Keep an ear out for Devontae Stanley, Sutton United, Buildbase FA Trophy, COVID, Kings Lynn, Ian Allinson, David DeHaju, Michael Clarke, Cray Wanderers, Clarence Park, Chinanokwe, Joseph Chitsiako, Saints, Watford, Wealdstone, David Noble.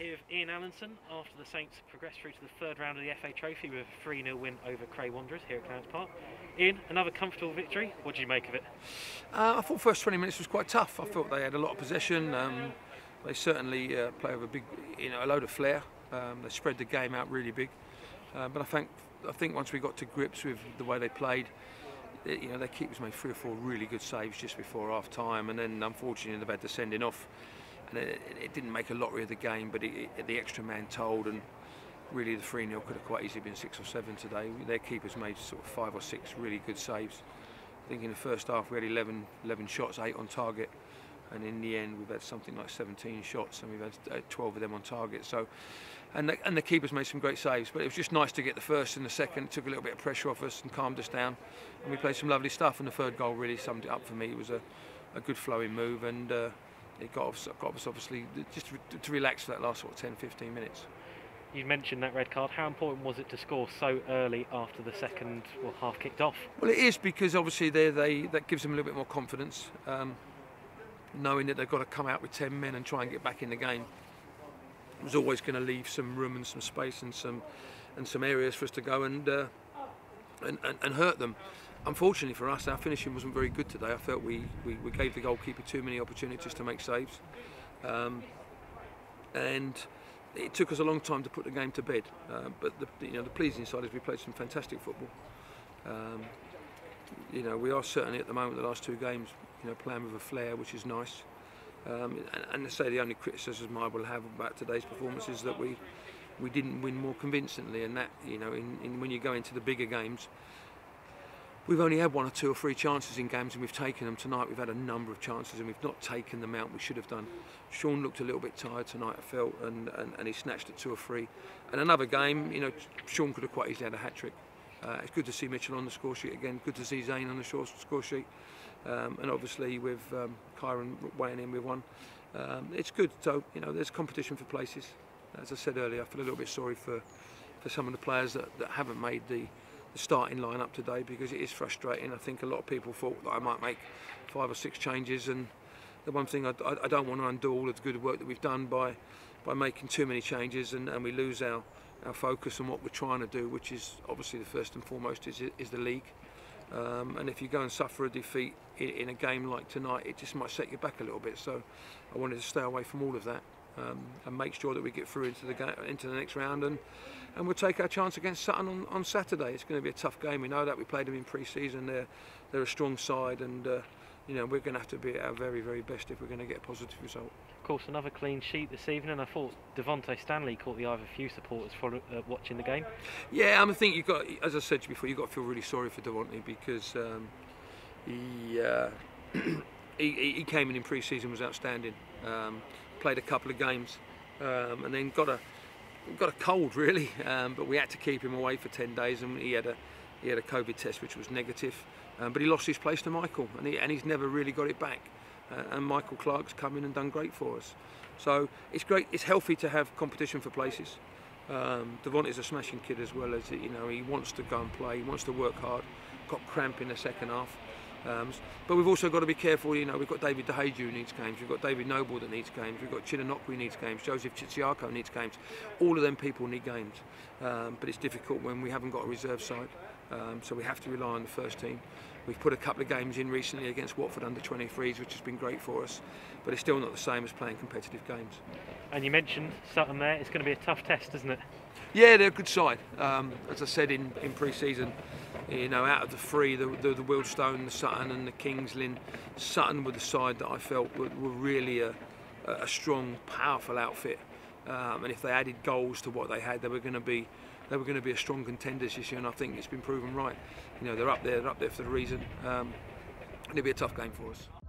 here with Ian Allinson after the Saints progressed through to the third round of the FA Trophy with a 3-0 win over Cray Wanderers here at Clarence Park. Ian, another comfortable victory. What did you make of it? I thought the first 20 minutes was quite tough. I thought they had a lot of possession. They certainly play with a big, a load of flair. They spread the game out really big. But I think once we got to grips with the way they played, their keepers made 3 or 4 really good saves just before half time, and then unfortunately they've had the sending off. And it didn't make a lottery of the game, but the extra man told, and really the 3-0 could have quite easily been 6 or 7 today. Their keepers made sort of 5 or 6 really good saves. I think in the first half we had 11 shots, 8 on target, and in the end we've had something like 17 shots and we've had 12 of them on target. So, and the keepers made some great saves, but it was just nice to get the first and the second. It took a little bit of pressure off us and calmed us down, and we played some lovely stuff. And the third goal really summed it up for me. It was a good flowing move, and it got us obviously just to relax for that last sort of 10-15 minutes. You mentioned that red card. How important was it to score so early after the second half kicked off? Well, it is, because obviously that gives them a little bit more confidence, knowing that they've got to come out with 10 men and try and get back in the game. It was always going to leave some room and some space and some areas for us to go and hurt them. Unfortunately for us, our finishing wasn't very good today. I felt we gave the goalkeeper too many opportunities to make saves, and it took us a long time to put the game to bed. But the pleasing side is we played some fantastic football. We are certainly at the moment, the last 2 games, playing with a flair, which is nice. And to say the only criticism I will have about today's performance is that we didn't win more convincingly, and that when you go into the bigger games. We've only had 1 or 2 or 3 chances in games, and we've taken them. Tonight we've had a number of chances and we've not taken them out. We should have done. Sean looked a little bit tired tonight, I felt, and he snatched at 2 or 3. And another game, Sean could have quite easily had a hat-trick. It's good to see Mitchell on the score sheet again. Good to see Zane on the score sheet. And obviously with Kyron weighing in with 1. It's good. So, there's competition for places. As I said earlier, I feel a little bit sorry for some of the players that haven't made the starting lineup today, because it is frustrating. I think a lot of people thought that I might make 5 or 6 changes, and the one thing I don't want to undo all of the good work that we've done by making too many changes, and we lose our focus on what we're trying to do, which is obviously the first and foremost is the league. And if you go and suffer a defeat in a game like tonight, it just might set you back a little bit. So I wanted to stay away from all of that. And make sure that we get through into the next round, and we'll take our chance against Sutton on Saturday. It's going to be a tough game. We know that. We played them in pre-season. They're a strong side, and we're going to have to be at our very, very best if we're going to get a positive result. Of course, another clean sheet this evening, and I thought Devontae Stanley caught the eye of a few supporters for watching the game. Yeah, I think you've got, as I said before, you've got to feel really sorry for Devontae, because he came in pre-season, was outstanding. Played a couple of games, and then got a cold really, but we had to keep him away for 10 days, and he had a COVID test which was negative, but he lost his place to Michael, and he's never really got it back, and Michael Clarke's come in and done great for us. So it's great, it's healthy to have competition for places. Devontae's a smashing kid as well, as he wants to go and play, he wants to work hard, got cramp in the second half. But we've also got to be careful, we've got David DeHaju who needs games, we've got David Noble that needs games, we've got Chinanokwe needs games, Joseph Chitsiako needs games. All of them people need games, but it's difficult when we haven't got a reserve side, so we have to rely on the first team. We've put a couple of games in recently against Watford under-23s, which has been great for us, but it's still not the same as playing competitive games. And you mentioned Sutton there, it's going to be a tough test, isn't it? Yeah, they're a good side. As I said in pre-season, out of the 3, the Wealdstone, the Sutton and the Kings Lynn, Sutton were the side that I felt were really a strong, powerful outfit. And if they added goals to what they had, they were going to be a strong contenders this year, and I think it's been proven right. They're up there for the reason. And it'll be a tough game for us.